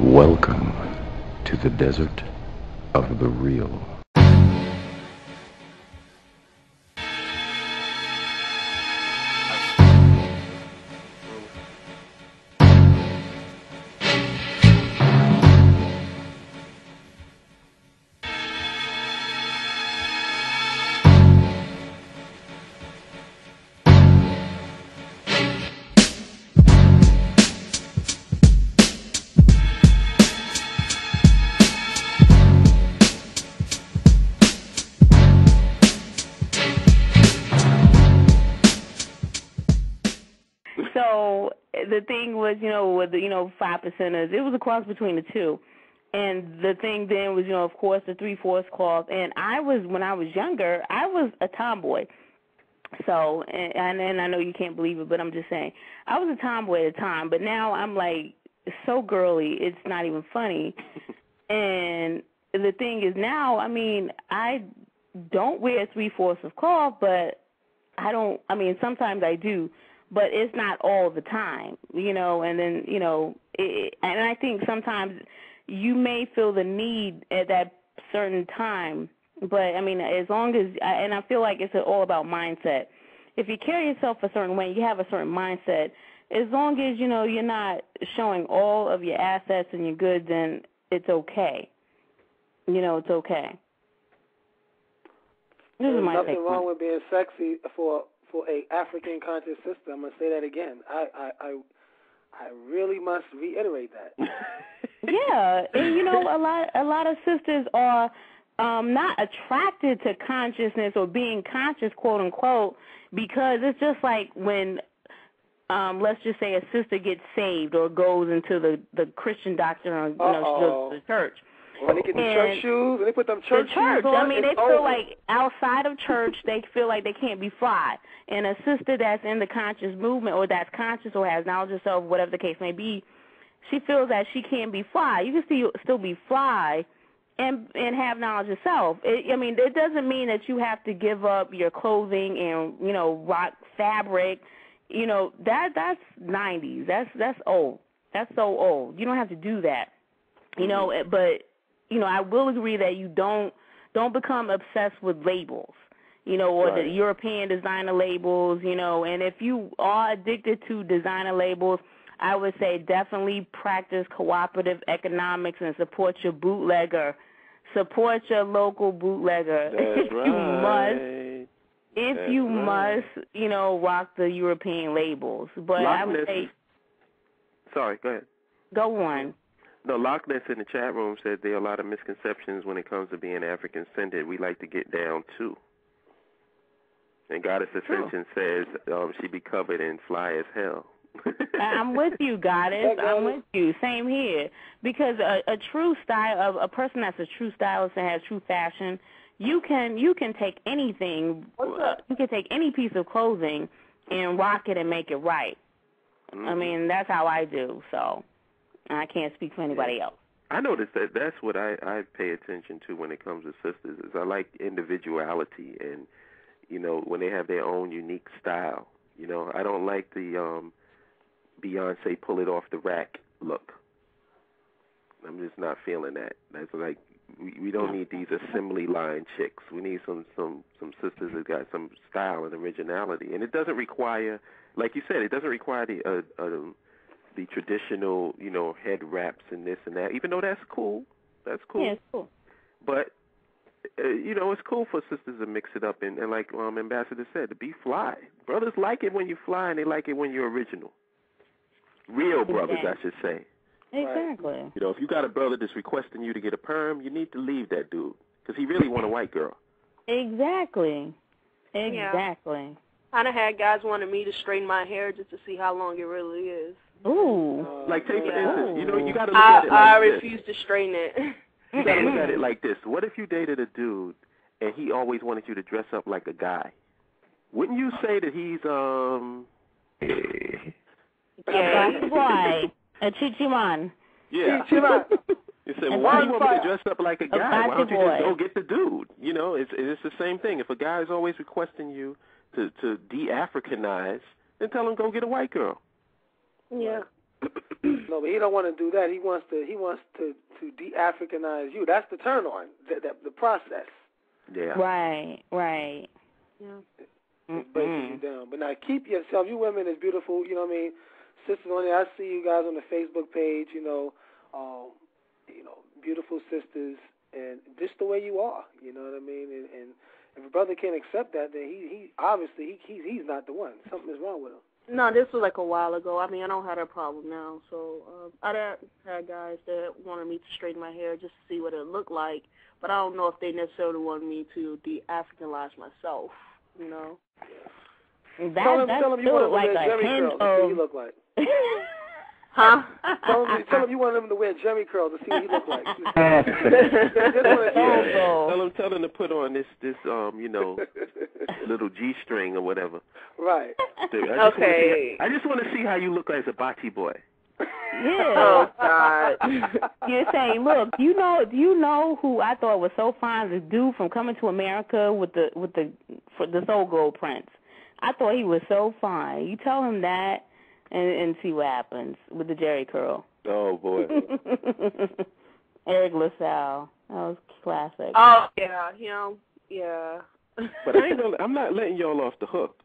Welcome to the desert of the real. So the thing was, with the, 5 percenters, it was a cross between the two. And the thing then was, of course, the 3/4 clause. And I was, when I was younger, I was a tomboy. So, and I know you can't believe it, but I'm just saying, I was a tomboy at the time. But now I'm like so girly, it's not even funny. And the thing is now, I mean, I don't wear 3/4 of cloth, but I don't, I mean, sometimes I do. But it's not all the time, and then, and I think sometimes you may feel the need at that certain time. But, I mean, as long as, and I feel like it's all about mindset. If you carry yourself a certain way, you have a certain mindset, as long as, you're not showing all of your assets and you're good, then it's okay. It's okay. This is my take. There's nothing wrong with being sexy for a African conscious sister. I'm going to say that again. I really must reiterate that. Yeah. And, a lot of sisters are not attracted to consciousness or being conscious, quote unquote, because it's just like when, let's just say a sister gets saved or goes into the Christian doctrine or the church. When they get the church shoes, they put them church shoes on. I mean, they feel like outside of church, they feel like they can't be fly. And a sister that's in the conscious movement or that's conscious or has knowledge of herself, whatever the case may be, she feels that she can't be fly. You can still be fly and have knowledge of self. I mean, it doesn't mean that you have to give up your clothing and, rock fabric. That's 90s. That's old. That's so old. You don't have to do that, but... I will agree that you don't become obsessed with labels, or right. The European designer labels, and if you are addicted to designer labels, I would say definitely practice cooperative economics and support your bootlegger. Support your local bootlegger. That's right. If you must, rock the European labels. But Loch Ness. I would say... Sorry, go ahead. Go on. No, Loch Ness in the chat room said there are a lot of misconceptions when it comes to being African-centered. We like to get down to. And Goddess Ascension says she be covered and fly as hell. I'm with you, Goddess. I'm with you. Same here. Because a true style, a person that's a true stylist and has true fashion, you can take anything. You can take any piece of clothing and rock it and make it right. Mm-hmm. I mean, that's how I do, so. I can't speak for anybody else. I noticed that that's what I pay attention to when it comes to sisters is I like individuality and, when they have their own unique style. I don't like the Beyoncé pull it off the rack look. I'm just not feeling that. That's like we don't need these assembly line chicks. We need some sisters that got some style and originality. And it doesn't require, like you said, it doesn't require the traditional, head wraps and this and that, even though that's cool. That's cool. Yeah, it's cool. But, it's cool for sisters to mix it up and like Ambassador said, to be fly. Brothers like it when you fly and they like it when you're original. Real brothers, I should say. Exactly. Right? If you got a brother that's requesting you to get a perm, you need to leave that dude because he really want a white girl. Exactly. Exactly. Yeah. I done had guys wanting me to straighten my hair just to see how long it really is. Ooh. Like, take for instance, you got to look at it like I refuse to straighten it. You got to look at it like this. What if you dated a dude and he always wanted you to dress up like a guy? Wouldn't you say that he's, a boy, a chichiman. Yeah. Chichiman. You said, well, why do you want me to dress up like a guy? Why don't you just go get the dude? It's the same thing. If a guy is always requesting you to de-Africanize, then tell him go get a white girl. Yeah. No, but he don't want to do that. He wants to de-Africanize you. That's the turn on, the process. Yeah. Right. Yeah. It breaks you down. But now keep yourself. You women is beautiful. You know what I mean? Sisters on there. I see you guys on the Facebook page. Beautiful sisters, and just the way you are. You know what I mean? And if a brother can't accept that, then he's obviously not the one. Something is wrong with him. No, this was like a while ago. I mean, I don't have that problem now. So I had guys that wanted me to straighten my hair just to see what it looked like, but I don't know if they necessarily wanted me to de-Africanize myself, you know? Yeah. Tell him you want like a Jerry curl to see what he look like. Huh? Tell him you want him to wear Jerry curl to see what he look like. Tell him to put on this little G-string or whatever. Right. I just want to see how you look as a bocce boy. Yeah. Oh, God. You're saying, look, do you know who I thought was so fine, the dude from Coming to America with the Soul Gold Prince. I thought he was so fine. You tell him that and see what happens with the Jerry curl. Oh, boy. Eric LaSalle. That was classic. Oh, yeah. Him. Yeah. But I'm not letting y'all off the hook.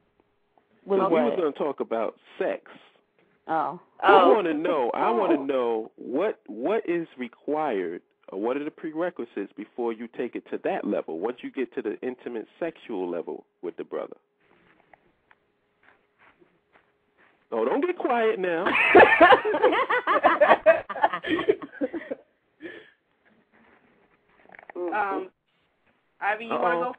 We were going to talk about sex. Oh. I want to know what is required or what are the prerequisites before you take it to that level, once you get to the intimate sexual level with the brother. Oh, don't get quiet now. Ivy, you want to go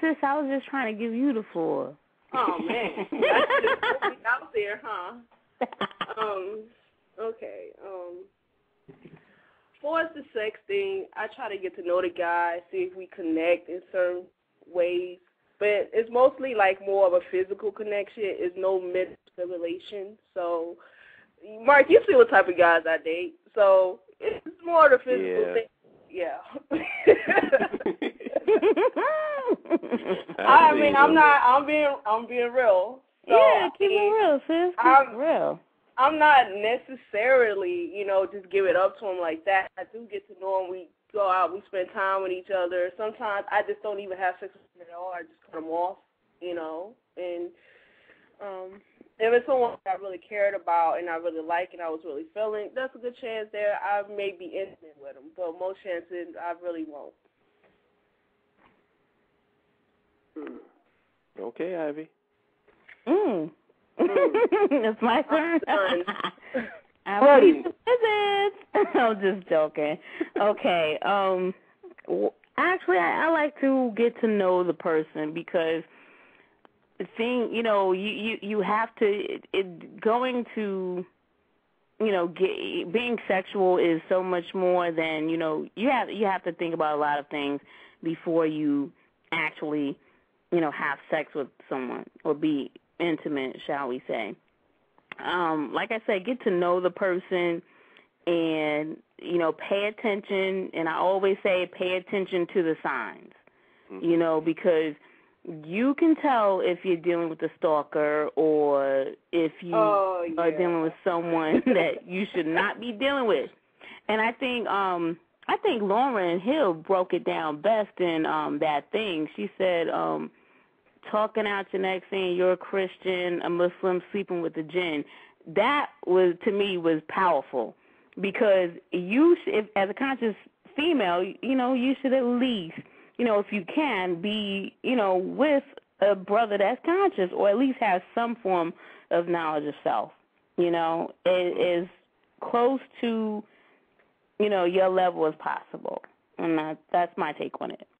first? I was just trying to give you the floor. Oh man, that's just out there, huh? Okay. For the sex thing, I try to get to know the guy, see if we connect in certain ways, but it's mostly like more of a physical connection. It's no manipulation. So, Mark, you see what type of guys I date, so. It's more the physical thing. Yeah. I'm being real. So, yeah, keep it real, sis. Keep it real. I'm not necessarily, just give it up to him like that. I do get to know him. We go out. We spend time with each other. Sometimes I just don't even have sex with him at all. I just cut him off, and if it's someone I really cared about and I really like and I was really feeling, that's a good chance there I may be intimate with them, but most chances I really won't. Okay, Ivy. It's my turn. I'm ready to visit. I'm just joking. Okay. Actually, I like to get to know the person because you have to. Being sexual is so much more than You have to think about a lot of things before you actually, have sex with someone or be intimate, shall we say? Like I said, get to know the person, and pay attention. And I always say, pay attention to the signs, because you can tell if you're dealing with a stalker or if you are dealing with someone that you should not be dealing with. And I think Lauren Hill broke it down best in that thing. She said, talking out your neck, saying you're a Christian, a Muslim, sleeping with a jinn. That was, to me, was powerful because as a conscious female, you should at least, if you can, be, with a brother that's conscious or at least have some form of knowledge of self. It is close to, your level as possible. And that's my take on it.